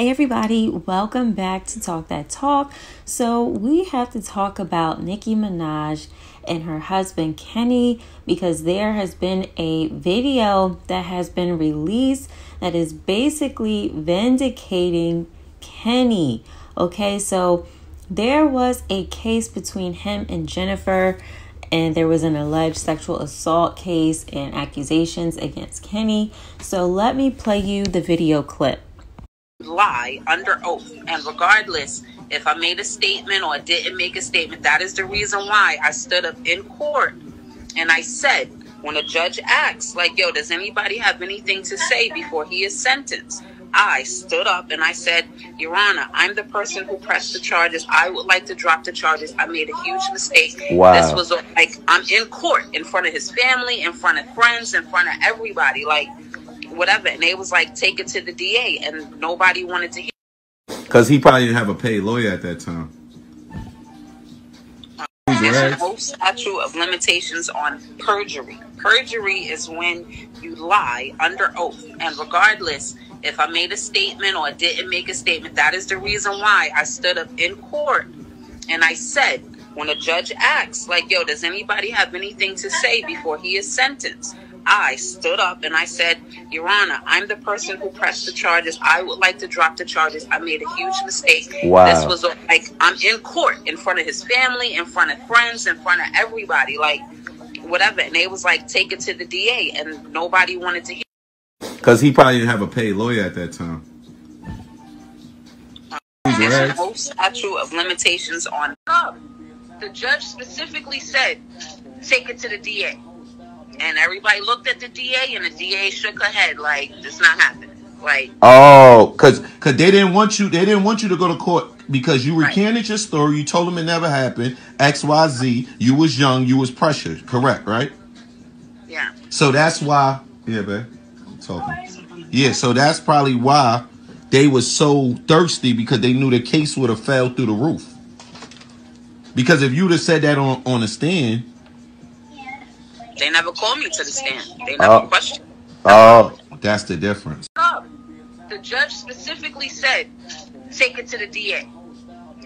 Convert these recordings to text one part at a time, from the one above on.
Hey everybody, welcome back to Talk That Talk. So we have to talk about Nicki Minaj and her husband Kenny, because there has been a video that has been released that is basically vindicating Kenny. Okay, so there was a case between him and Jennifer, and there was an alleged sexual assault case and accusations against Kenny. So let me play you the video clip. Lie under oath, and regardless if I made a statement or didn't make a statement, that is the reason why I stood up in court and I said, when a judge asks, like, yo, does anybody have anything to say before he is sentenced, I stood up and I said, Your Honor, I'm the person who pressed the charges. I would like to drop the charges. I made a huge mistake. Wow. This was like, I'm in court in front of his family, in front of friends, in front of everybody, like, whatever. And they was like, take it to the DA, and nobody wanted to hear, because he probably didn't have a paid lawyer at that time. There's no statute of limitations on perjury. Perjury is when you lie under oath, and regardless if I made a statement or didn't make a statement, that is the reason why I stood up in court and I said, when a judge asks, like, yo, does anybody have anything to say before he is sentenced, I stood up and I said, Your Honor, I'm the person who pressed the charges. I would like to drop the charges. I made a huge mistake. Wow. This was like, I'm in court in front of his family, in front of friends, in front of everybody, like, whatever. And they was like, take it to the DA, and nobody wanted to hear, because he probably didn't have a paid lawyer at that time. There's no statute of limitations on. The judge specifically said, take it to the DA. And everybody looked at the DA, and the DA shook her head like, it's not happening. Like, oh, cause they didn't want you to go to court because you recanted your story. You told them it never happened. X, Y, Z. You was young. You was pressured. Correct, right? Yeah. So that's why. Yeah, babe. I'm talking. Yeah. So that's probably why they was so thirsty, because they knew the case would have fell through the roof. Because if you'd have said that on the stand. They never called me to the stand. They never questioned. Oh, that's the difference. The judge specifically said, take it to the DA.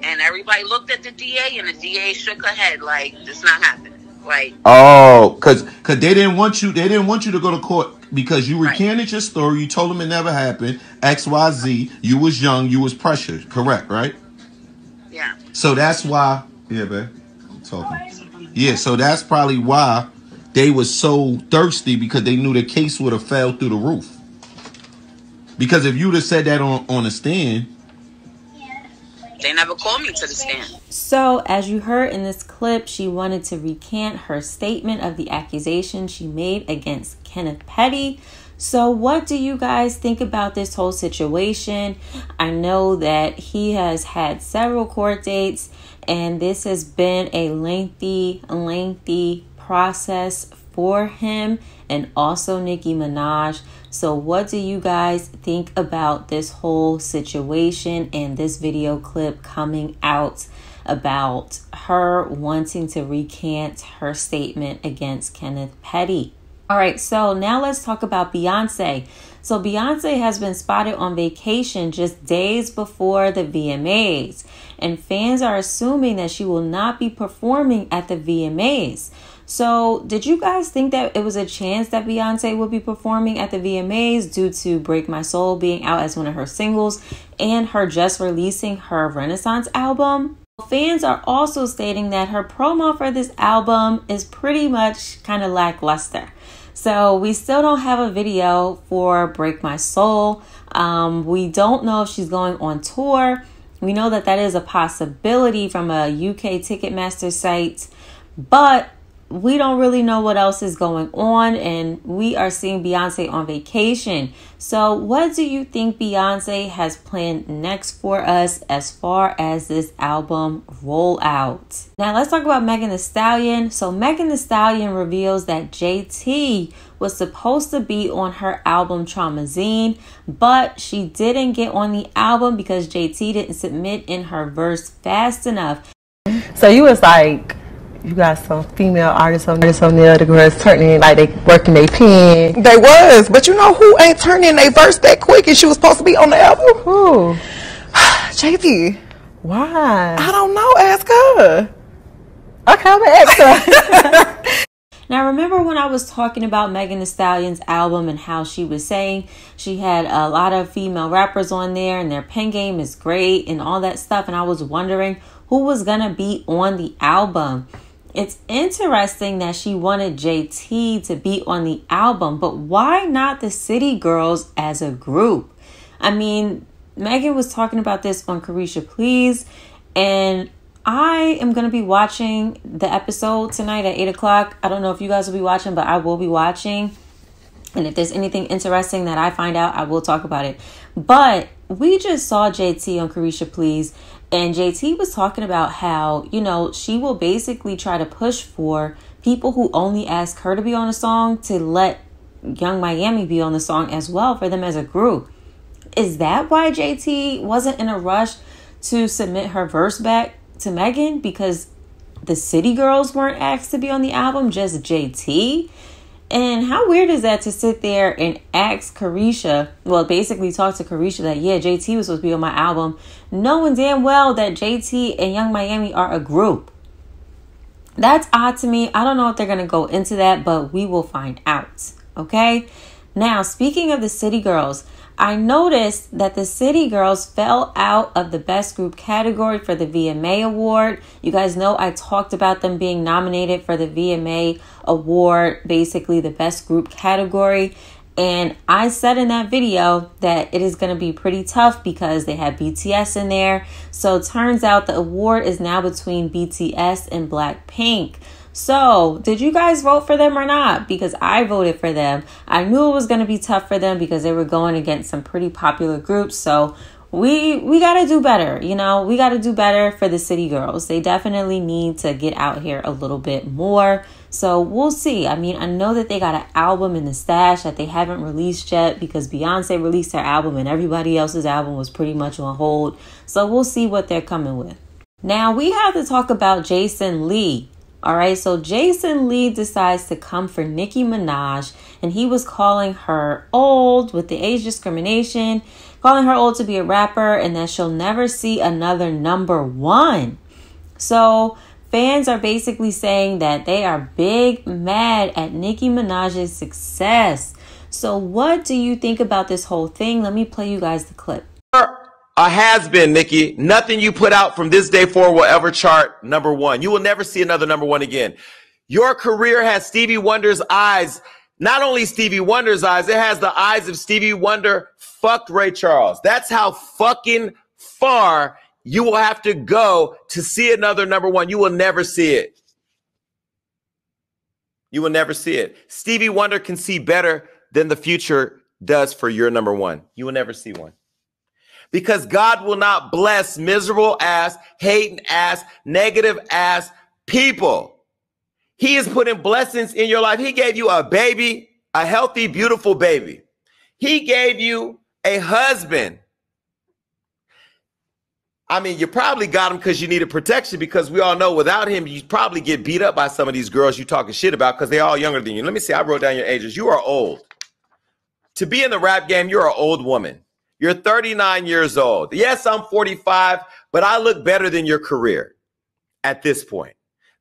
And everybody looked at the DA, and the DA shook her head like, it's not happening. Like, oh, cause they didn't want you to go to court because you recanted your story. You told them it never happened. X, Y, Z. You was young. You was pressured. Correct, right? Yeah. So that's why. Yeah, babe. I'm talking. Yeah, so that's probably why they were so thirsty, because they knew the case would have fell through the roof. Because if you'd have said that on the stand, they never called me to the stand. So, as you heard in this clip, she wanted to recant her statement of the accusation she made against Kenneth Petty. So what do you guys think about this whole situation? I know that he has had several court dates, and this has been a lengthy process for him and also Nicki Minaj. So what do you guys think about this whole situation and this video clip coming out about her wanting to recant her statement against Kenneth Petty? All right, so now let's talk about Beyonce. So Beyonce has been spotted on vacation just days before the VMAs, and fans are assuming that she will not be performing at the VMAs. So did you guys think that it was a chance that Beyonce would be performing at the VMAs due to Break My Soul being out as one of her singles and her just releasing her Renaissance album? Fans are also stating that her promo for this album is pretty much kind of lackluster. So we still don't have a video for Break My Soul. We don't know if she's going on tour. We know that that is a possibility from a UK Ticketmaster site, but we don't really know what else is going on, and we are seeing Beyonce on vacation. So what do you think Beyonce has planned next for us as far as this album rollout? Now let's talk about Megan Thee Stallion. So Megan Thee Stallion reveals that JT was supposed to be on her album Traumazine, but she didn't get on the album because JT didn't submit in her verse fast enough. So you was like, you got some female artists on there that was turning like they working their pen. They was, but you know who ain't turning their verse that quick and she was supposed to be on the album? Who? JT. Why? I don't know. Ask her. Okay, I'm gonna ask her. Now, remember when I was talking about Megan Thee Stallion's album and how she was saying she had a lot of female rappers on there and their pen game is great and all that stuff, and I was wondering who was gonna be on the album? It's interesting that she wanted JT to be on the album, but why not the City Girls as a group? I mean, Megan was talking about this on Caresha Please, and I am going to be watching the episode tonight at 8 o'clock. I don't know if you guys will be watching, but I will be watching. And if there's anything interesting that I find out, I will talk about it. But we just saw JT on Caresha Please. And JT was talking about how, you know, she will basically try to push for people who only ask her to be on a song to let Young Miami be on the song as well for them as a group. Is that why JT wasn't in a rush to submit her verse back to Megan, because the City Girls weren't asked to be on the album, just JT? And how weird is that to sit there and ask Caresha, well, basically talk to Caresha that, yeah, JT was supposed to be on my album, knowing damn well that JT and Young Miami are a group? That's odd to me. I don't know if they're going to go into that, but we will find out, okay? Now, speaking of the City Girls, I noticed that the City Girls fell out of the Best Group category for the VMA Award. You guys know I talked about them being nominated for the VMA Award, basically the Best Group category. And I said in that video that it is going to be pretty tough because they had BTS in there. So it turns out the award is now between BTS and Blackpink. So, did you guys vote for them or not? Because I voted for them. I knew it was going to be tough for them because they were going against some pretty popular groups. So, we got to do better, you know? We got to do better for the City Girls. They definitely need to get out here a little bit more. So, we'll see. I mean, I know that they got an album in the stash that they haven't released yet because Beyoncé released her album and everybody else's album was pretty much on hold. So, we'll see what they're coming with. Now, we have to talk about Jason Lee. All right, so Jason Lee decides to come for Nicki Minaj, and he was calling her old with the age discrimination, calling her old to be a rapper and that she'll never see another #1. So fans are basically saying that they are big mad at Nicki Minaj's success. So what do you think about this whole thing? Let me play you guys the clip. A has-been, Nicki. Nothing you put out from this day forward will ever chart #1. You will never see another #1 again. Your career has Stevie Wonder's eyes. Not only Stevie Wonder's eyes, it has the eyes of Stevie Wonder fucked Ray Charles. That's how fucking far you will have to go to see another #1. You will never see it. You will never see it. Stevie Wonder can see better than the future does for your #1. You will never see one. Because God will not bless miserable ass, hating ass, negative ass people. He is putting blessings in your life. He gave you a baby, a healthy, beautiful baby. He gave you a husband. I mean, you probably got him because you needed protection, because we all know without him, you probably get beat up by some of these girls you talking shit about because they're all younger than you. Let me see. I wrote down your ages. You are old. To be in the rap game, you're an old woman. You're 39 years old. Yes, I'm 45, but I look better than your career at this point.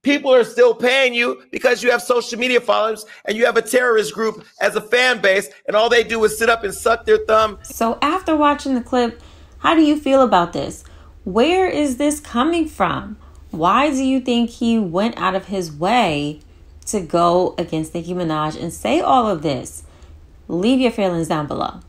People are still paying you because you have social media followers and you have a terrorist group as a fan base, and all they do is sit up and suck their thumb. So after watching the clip, how do you feel about this? Where is this coming from? Why do you think he went out of his way to go against Nicki Minaj and say all of this? Leave your feelings down below.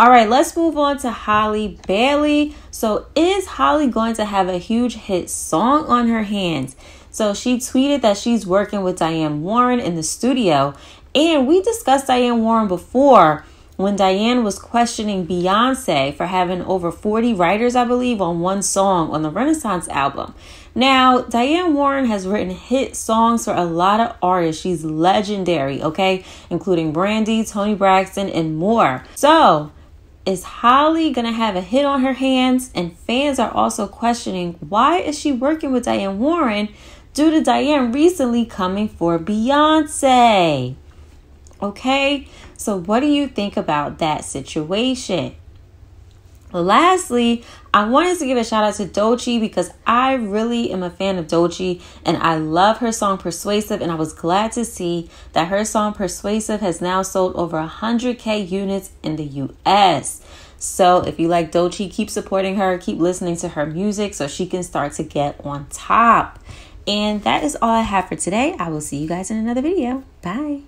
All right, let's move on to Halle Bailey. So is Halle going to have a huge hit song on her hands? So she tweeted that she's working with Diane Warren in the studio. And we discussed Diane Warren before when Diane was questioning Beyoncé for having over 40 writers, I believe, on one song on the Renaissance album. Now, Diane Warren has written hit songs for a lot of artists. She's legendary, okay? Including Brandy, Tony Braxton, and more. So is Halle gonna have a hit on her hands? And fans are also questioning, why is she working with Diane Warren due to Diane recently coming for Beyoncé. Okay, so what do you think about that situation? Lastly, I wanted to give a shout out to Doechii because I really am a fan of Doechii and I love her song Persuasive, and I was glad to see that her song Persuasive has now sold over 100,000 units in the US. So if you like Doechii, keep supporting her, keep listening to her music so she can start to get on top. And that is all I have for today. I will see you guys in another video. Bye.